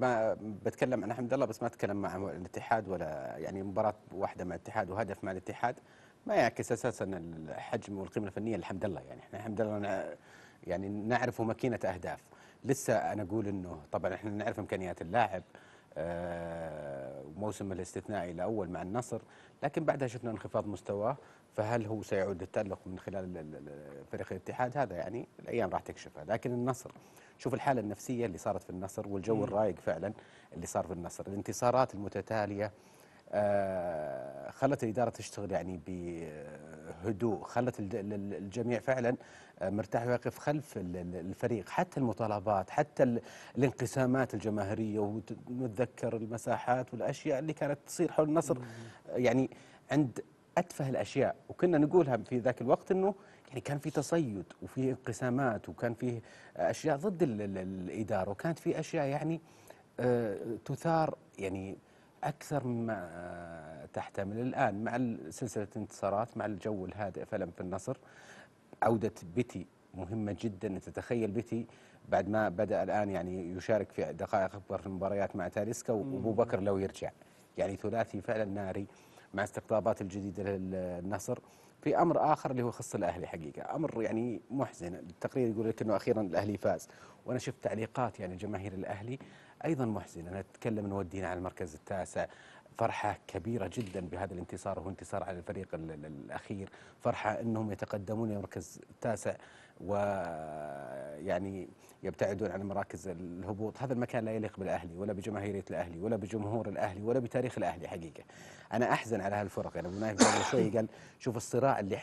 ما بتكلم عن حمدالله بس ما اتكلم مع الاتحاد ولا يعني مباراه واحده مع الاتحاد وهدف مع الاتحاد ما يعكس اساسا الحجم والقيمه الفنيه لحمدالله. يعني احنا حمدالله يعني نعرفه ماكينه اهداف. لسه انا اقول انه طبعا احنا نعرف امكانيات اللاعب وموسم الاستثنائي الاول مع النصر، لكن بعدها شفنا انخفاض مستواه، فهل هو سيعود للتألق من خلال فريق الاتحاد؟ هذا يعني الايام راح تكشفها. لكن النصر شوف الحاله النفسيه اللي صارت في النصر والجو الرايق فعلا اللي صار في النصر، الانتصارات المتتاليه خلت الاداره تشتغل يعني بهدوء، خلت الجميع فعلا مرتاح ويقف خلف الفريق، حتى المطالبات، حتى الانقسامات الجماهيريه، ونتذكر المساحات والاشياء اللي كانت تصير حول النصر يعني عند اتفه الاشياء، وكنا نقولها في ذاك الوقت انه يعني كان في تصيد وفي انقسامات وكان فيه اشياء ضد الاداره، وكانت في اشياء يعني تثار يعني اكثر مما تحتمل. الان مع سلسله انتصارات مع الجو الهادئ فعلا في النصر، عوده بيتي مهمه جدا. أن تتخيل بيتي بعد ما بدا الان يعني يشارك في دقائق اكبر في المباريات مع تاليسكا وابو بكر لو يرجع، يعني ثلاثي فعلا ناري مع استقطابات الجديده للنصر. في امر اخر اللي هو يخص الاهلي حقيقه، امر يعني محزن، التقرير يقول لك انه اخيرا الاهلي فاز، وانا شفت تعليقات يعني جماهير الاهلي ايضا محزنه، انا اتكلم انه ودينا على المركز التاسع، فرحه كبيره جدا بهذا الانتصار، وهو انتصار على الفريق الاخير، فرحه انهم يتقدمون للمركز التاسع ويعني يبتعدون عن مراكز الهبوط. هذا المكان لا يليق بالاهلي ولا بجماهيريه الاهلي ولا بجمهور الاهلي ولا بتاريخ الاهلي حقيقه. انا احزن على هالفرق، يعني ابو نايف قبل شوي قال شوف الصراع اللي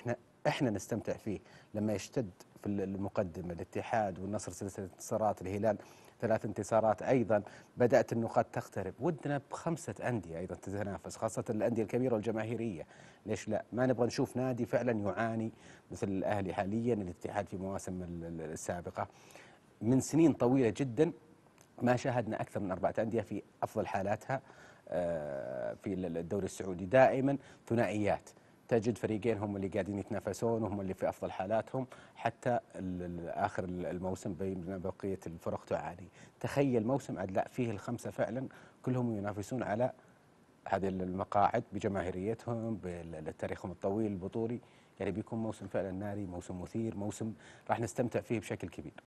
احنا نستمتع فيه لما يشتد في المقدمه الاتحاد والنصر سلسله انتصارات، الهلال 3 انتصارات ايضا، بدات النقاط تقترب، ودنا ب5 انديه ايضا تتنافس، خاصه الانديه الكبيره والجماهيريه، ليش لا؟ ما نبغى نشوف نادي فعلا يعاني مثل الاهلي حاليا، الاتحاد في مواسم السابقه من سنين طويله جدا ما شاهدنا اكثر من 4 انديه في افضل حالاتها في الدوري السعودي، دائما ثنائيات، تجد فريقين هم اللي قاعدين يتنافسون وهم اللي في افضل حالاتهم حتى اخر الموسم، بينما بقيه الفرق تعاني. تخيل موسم عاد لا فيه ال5 فعلا كلهم ينافسون على هذه المقاعد بجماهيريتهم بتاريخهم الطويل البطولي، يعني بيكون موسم فعلا ناري، موسم مثير، موسم راح نستمتع فيه بشكل كبير.